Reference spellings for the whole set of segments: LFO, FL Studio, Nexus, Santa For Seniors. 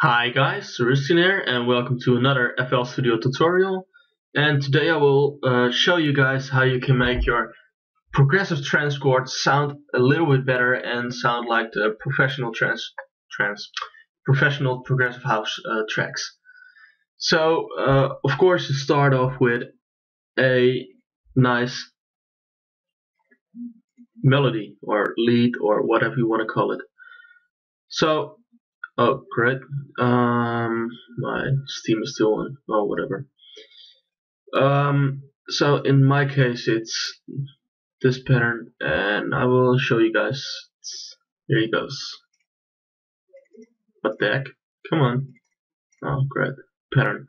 Hi guys, Rustin here and welcome to another FL Studio tutorial. And today I will show you guys how you can make your progressive trance chord sound a little bit better and sound like the professional professional progressive house tracks. So of course you start off with a nice melody or lead or whatever you want to call it. So oh, great. My Steam is still on. Oh, whatever. So in my case, it's this pattern, and I will show you guys. Here he goes. What the heck? Come on. Oh, great. Pattern.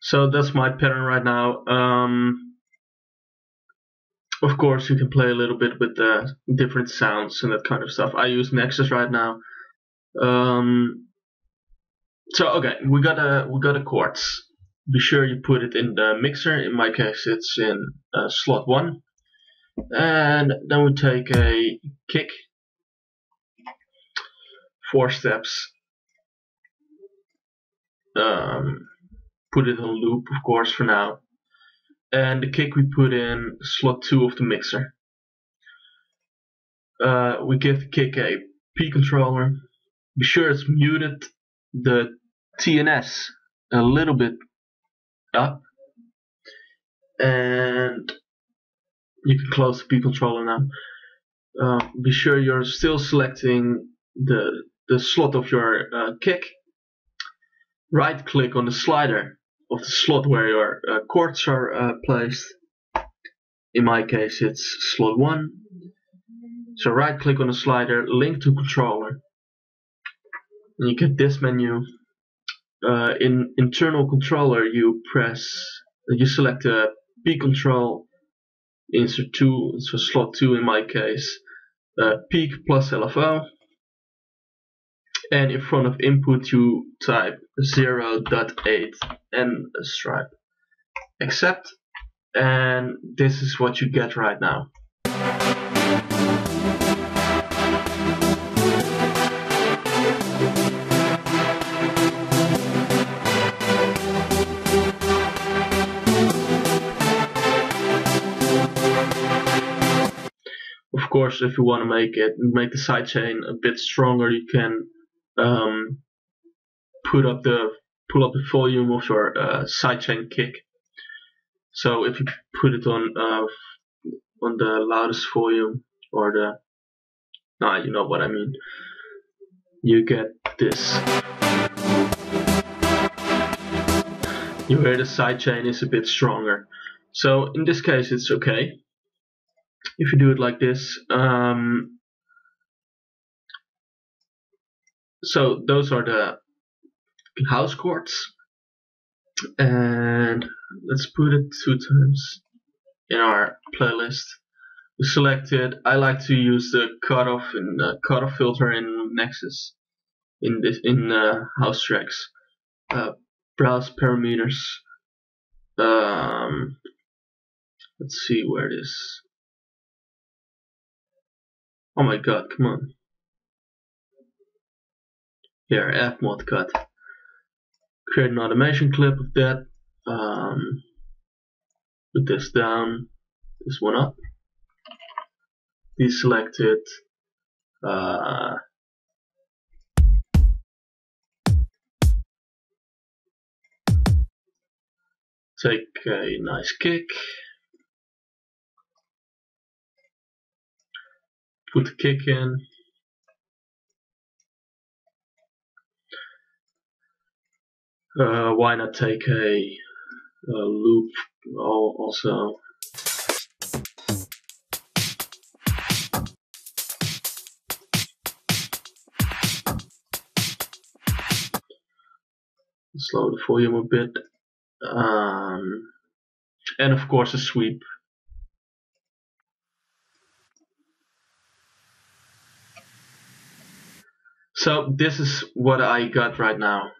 So that's my pattern right now. Of course you can play a little bit with the different sounds and that kind of stuff. I use Nexus right now. So okay, we got a chords. Be sure you put it in the mixer. In my case it's in slot 1. And then we take a kick. 4 steps. Put it on loop, of course, for now. And the kick we put in slot 2 of the mixer. We give the kick a P controller. Be sure it's muted. The TNS a little bit up. And you can close the P controller now. Be sure you're still selecting the slot of your kick. Right click on the slider of the slot where your chords are placed. In my case it's slot 1. So right click on the slider, link to controller. And you get this menu. In internal controller you select the P control, insert 2, so slot 2 in my case, peak plus LFO. And in front of input you type 0.8 and a stripe. Accept, and this is what you get right now. Of course, if you want to make the sidechain a bit stronger, you can pull up the volume of your sidechain kick. So if you put it on the loudest volume or the you know what I mean, you get this. You hear the sidechain is a bit stronger. So in this case it's okay. If you do it like this, so those are the house chords, and let's put it 2 times in our playlist. We select it. I like to use the cutoff and cutoff filter in Nexus in house tracks. Browse parameters. Let's see where it is. Oh my god! Come on. Here, Fmod cut. Create an automation clip of that. Put this down, this one up. Deselect it. Take a nice kick. Put the kick in. Why not take a loop also? Slow the volume a bit. And of course a sweep. So this is what I got right now.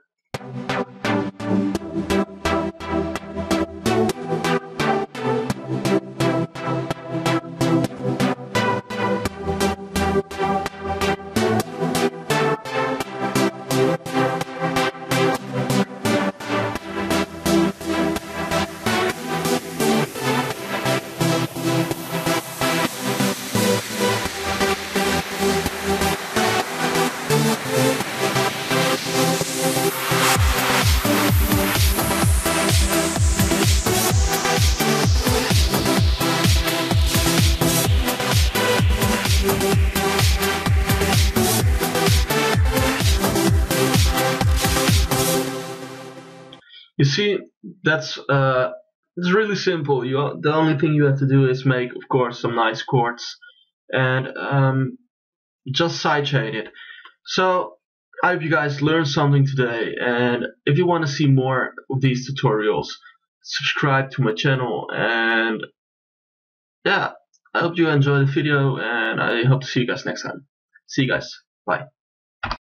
You see, that's it's really simple. The only thing you have to do is make, of course, some nice chords and just sideshade it. So I hope you guys learned something today, and if you want to see more of these tutorials, subscribe to my channel, and yeah, I hope you enjoyed the video, and I hope to see you guys next time. See you guys, bye.